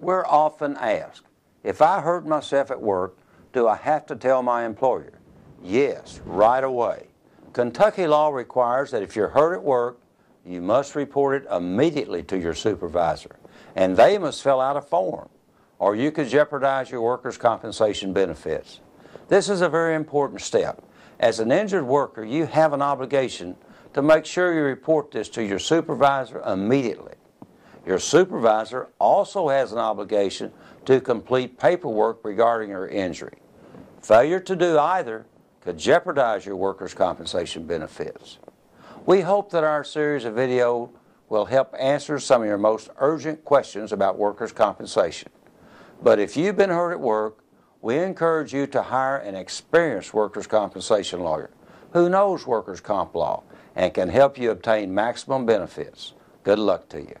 We're often asked, if I hurt myself at work, do I have to tell my employer? Yes, right away. Kentucky law requires that if you're hurt at work, you must report it immediately to your supervisor, and they must fill out a form, or you could jeopardize your workers' compensation benefits. This is a very important step. As an injured worker, you have an obligation to make sure you report this to your supervisor immediately. Your supervisor also has an obligation to complete paperwork regarding your injury. Failure to do either could jeopardize your workers' compensation benefits. We hope that our series of video will help answer some of your most urgent questions about workers' compensation. But if you've been hurt at work, we encourage you to hire an experienced workers' compensation lawyer who knows workers' comp law and can help you obtain maximum benefits. Good luck to you.